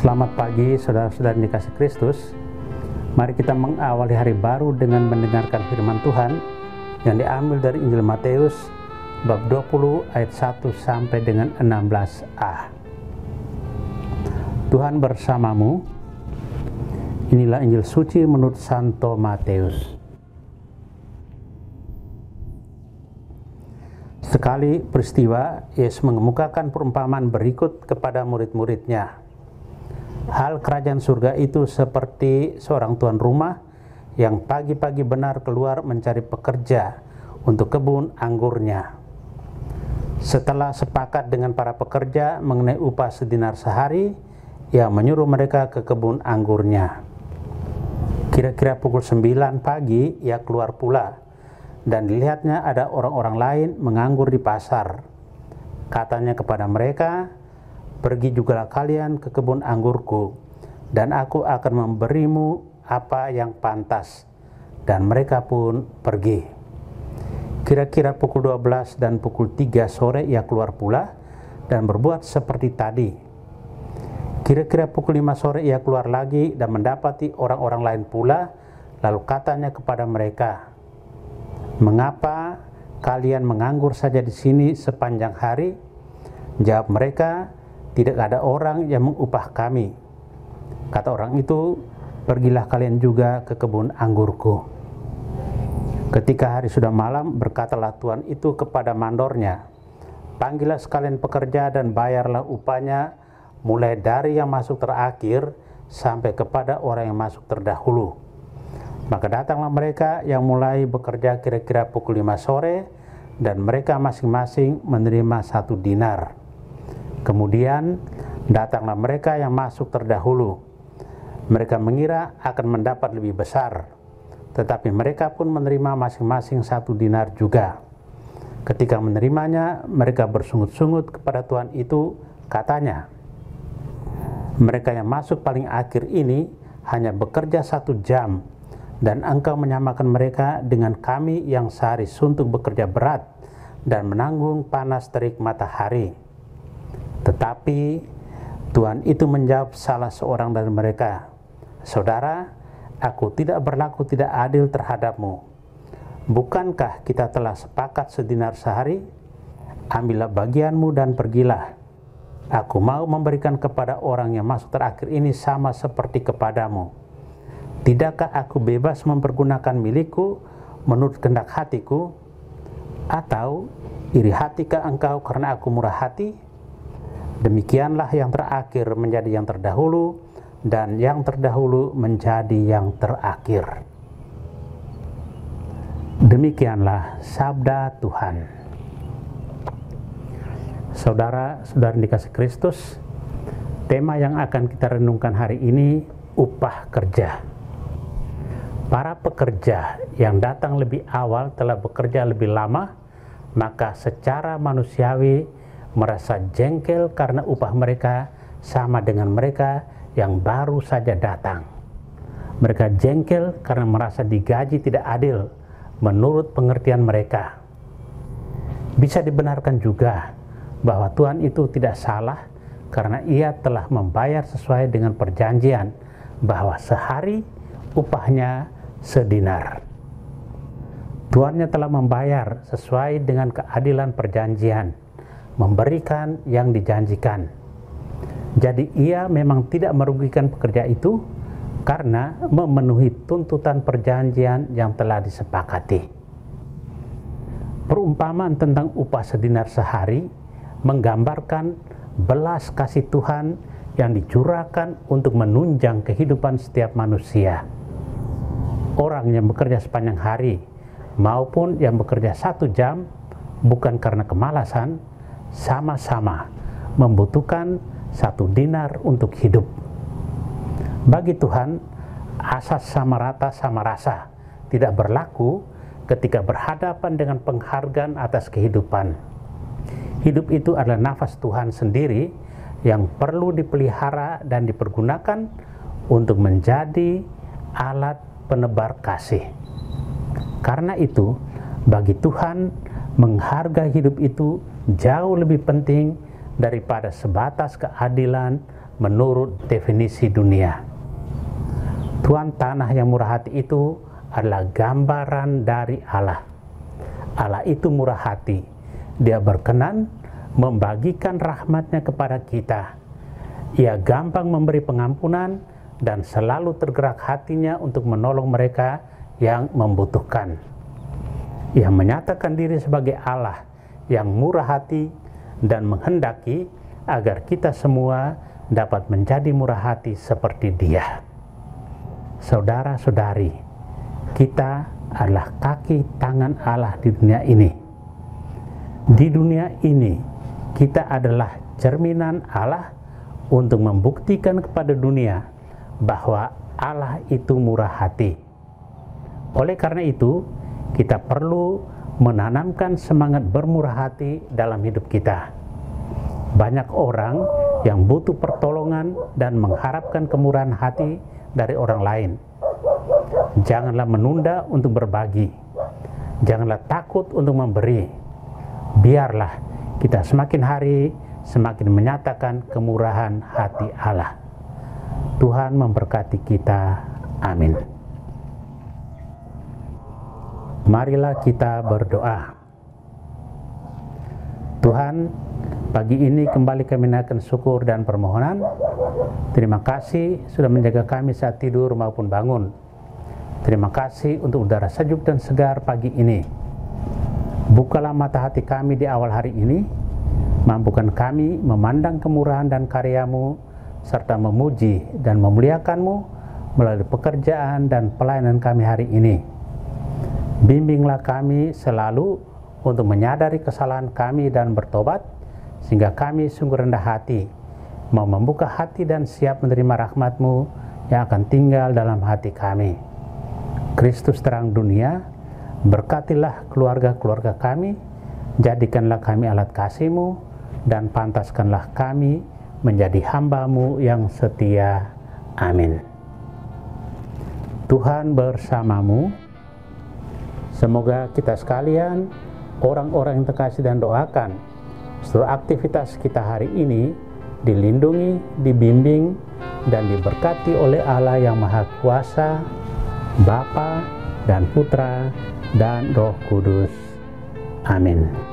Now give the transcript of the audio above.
Selamat pagi saudara-saudara dikasih Kristus. Mari kita mengawali hari baru dengan mendengarkan firman Tuhan yang diambil dari Injil Matius bab 20 ayat 1 sampai dengan 16a. Tuhan bersamamu. Inilah Injil suci menurut Santo Matius. Sekali peristiwa, Yesus mengemukakan perumpamaan berikut kepada murid-muridnya. Hal kerajaan surga itu seperti seorang tuan rumah yang pagi-pagi benar keluar mencari pekerja untuk kebun anggurnya. Setelah sepakat dengan para pekerja mengenai upah sedinar sehari, ia menyuruh mereka ke kebun anggurnya. Kira-kira pukul 9 pagi, ia keluar pula. Dan dilihatnya ada orang-orang lain menganggur di pasar. Katanya kepada mereka, "Pergi jugalah kalian ke kebun anggurku, dan aku akan memberimu apa yang pantas." Dan mereka pun pergi. Kira-kira pukul 12 dan pukul 3 sore ia keluar pula dan berbuat seperti tadi. Kira-kira pukul 5 sore ia keluar lagi dan mendapati orang-orang lain pula, lalu katanya kepada mereka, "Mengapa kalian menganggur saja di sini sepanjang hari?" Jawab mereka, "Tidak ada orang yang mengupah kami." Kata orang itu, "Pergilah kalian juga ke kebun anggurku." Ketika hari sudah malam, berkatalah tuan itu kepada mandornya, "Panggillah sekalian pekerja dan bayarlah upahnya, mulai dari yang masuk terakhir sampai kepada orang yang masuk terdahulu." Maka datanglah mereka yang mulai bekerja kira-kira pukul 5 sore, dan mereka masing-masing menerima 1 dinar. Kemudian datanglah mereka yang masuk terdahulu. Mereka mengira akan mendapat lebih besar, tetapi mereka pun menerima masing-masing 1 dinar juga. Ketika menerimanya, mereka bersungut-sungut kepada tuan itu, katanya, "Mereka yang masuk paling akhir ini hanya bekerja 1 jam, dan engkau menyamakan mereka dengan kami yang sehari suntuk bekerja berat dan menanggung panas terik matahari." Tetapi tuan itu menjawab salah seorang dari mereka, "Saudara, aku tidak berlaku tidak adil terhadapmu. Bukankah kita telah sepakat 1 dinar sehari? Ambillah bagianmu dan pergilah. Aku mau memberikan kepada orang yang masuk terakhir ini sama seperti kepadamu. Tidakkah aku bebas mempergunakan milikku menurut kehendak hatiku? Atau iri hatikah engkau karena aku murah hati? Demikianlah yang terakhir menjadi yang terdahulu, dan yang terdahulu menjadi yang terakhir." Demikianlah sabda Tuhan. Saudara-saudari dikasih Kristus, tema yang akan kita renungkan hari ini, upah kerja. Para pekerja yang datang lebih awal telah bekerja lebih lama, maka secara manusiawi merasa jengkel karena upah mereka sama dengan mereka yang baru saja datang. Mereka jengkel karena merasa digaji tidak adil menurut pengertian mereka. Bisa dibenarkan juga bahwa Tuhan itu tidak salah karena ia telah membayar sesuai dengan perjanjian bahwa sehari upahnya 1 dinar. Tuannya telah membayar sesuai dengan keadilan perjanjian, memberikan yang dijanjikan. Jadi ia memang tidak merugikan pekerja itu karena memenuhi tuntutan perjanjian yang telah disepakati. Perumpamaan tentang upah 1 dinar sehari menggambarkan belas kasih Tuhan yang dicurahkan untuk menunjang kehidupan setiap manusia. Orang yang bekerja sepanjang hari maupun yang bekerja 1 jam bukan karena kemalasan, sama-sama membutuhkan 1 dinar untuk hidup. Bagi Tuhan, asas sama rata sama rasa tidak berlaku ketika berhadapan dengan penghargaan atas kehidupan. Hidup itu adalah nafas Tuhan sendiri yang perlu dipelihara dan dipergunakan untuk menjadi alat penebar kasih. Karena itu, bagi Tuhan, menghargai hidup itu jauh lebih penting daripada sebatas keadilan menurut definisi dunia. Tuan tanah yang murah hati itu adalah gambaran dari Allah. Allah itu murah hati. Dia berkenan membagikan rahmatnya kepada kita. Ia gampang memberi pengampunan dan selalu tergerak hatinya untuk menolong mereka yang membutuhkan. Ia menyatakan diri sebagai Allah yang murah hati dan menghendaki agar kita semua dapat menjadi murah hati seperti Dia. Saudara-saudari, kita adalah kaki tangan Allah di dunia ini. Di dunia ini, kita adalah cerminan Allah untuk membuktikan kepada dunia bahwa Allah itu murah hati. Oleh karena itu, kita perlu menanamkan semangat bermurah hati dalam hidup kita. Banyak orang yang butuh pertolongan dan mengharapkan kemurahan hati dari orang lain. Janganlah menunda untuk berbagi. Janganlah takut untuk memberi. Biarlah kita semakin hari semakin menyatakan kemurahan hati Allah. Tuhan memberkati kita. Amin. Marilah kita berdoa. Tuhan, pagi ini kembali kami naikkan syukur dan permohonan. Terima kasih sudah menjaga kami saat tidur maupun bangun. Terima kasih untuk udara sejuk dan segar pagi ini. Bukalah mata hati kami di awal hari ini. Mampukan kami memandang kemurahan dan karya-Mu, serta memuji dan memuliakan-Mu melalui pekerjaan dan pelayanan kami hari ini. Bimbinglah kami selalu untuk menyadari kesalahan kami dan bertobat, sehingga kami sungguh rendah hati, mau membuka hati dan siap menerima rahmat-Mu yang akan tinggal dalam hati kami. Kristus Terang Dunia, berkatilah keluarga-keluarga kami, jadikanlah kami alat kasih-Mu, dan pantaskanlah kami menjadi hamba-Mu yang setia. Amin. Tuhan bersamamu. Semoga kita sekalian, orang-orang yang terkasih dan doakan, seluruh aktivitas kita hari ini dilindungi, dibimbing, dan diberkati oleh Allah yang Maha Kuasa, Bapa dan Putra dan Roh Kudus. Amin.